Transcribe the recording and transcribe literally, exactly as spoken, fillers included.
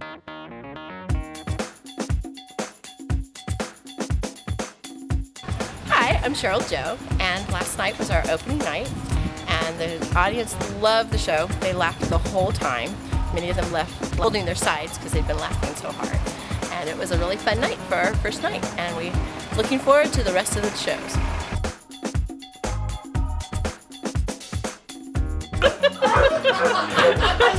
Hi, I'm Sheryl Jo, and last night was our opening night, and the audience loved the show. They laughed the whole time. Many of them left holding their sides because they'd been laughing so hard. And it was a really fun night for our first night, and we're looking forward to the rest of the shows. Ha ha ha!